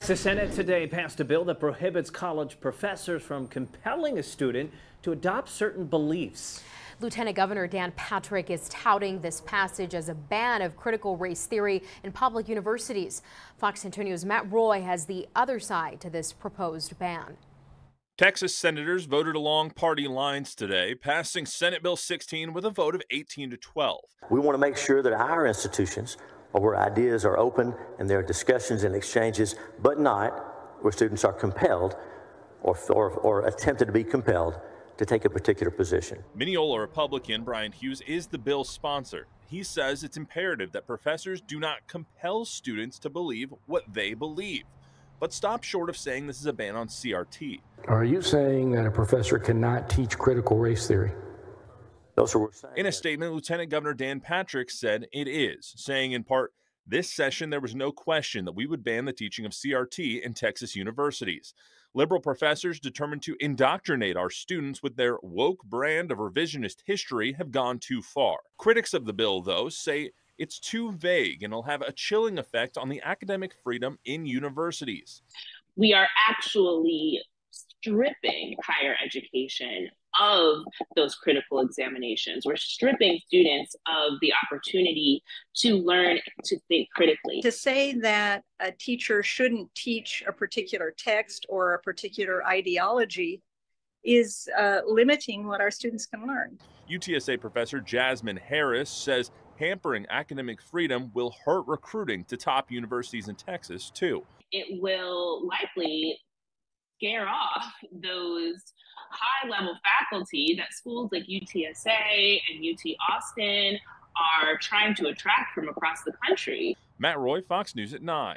The Senate today passed a bill that prohibits college professors from compelling a student to adopt certain beliefs. Lieutenant Governor Dan Patrick is touting this passage as a ban of critical race theory in public universities. Fox 10 News' Matt Roy has the other side to this proposed ban. Texas senators voted along party lines today, passing Senate Bill 16 with a vote of 18 to 12. We want to make sure that our institutions are where ideas are open and there are discussions and exchanges, but not where students are compelled or attempted to be compelled to take a particular position. Mineola Republican Brian Hughes is the bill's sponsor. He says it's imperative that professors do not compel students to believe what they believe, but stop short of saying this is a ban on CRT. Are you saying that a professor cannot teach critical race theory? In a statement, Lieutenant Governor Dan Patrick said it is, saying in part, "This session there was no question that we would ban the teaching of CRT in Texas universities. Liberal professors determined to indoctrinate our students with their woke brand of revisionist history have gone too far." Critics of the bill, though, say it's too vague and it'll have a chilling effect on the academic freedom in universities. We are actually stripping higher education of those critical examinations. We're stripping students of the opportunity to learn to think critically. To say that a teacher shouldn't teach a particular text or a particular ideology is limiting what our students can learn. UTSA professor Jasmine Harris says hampering academic freedom will hurt recruiting to top universities in Texas, too. It will likely scare off those high-level faculty that schools like UTSA and UT Austin are trying to attract from across the country. Matt Roy, Fox News at 9.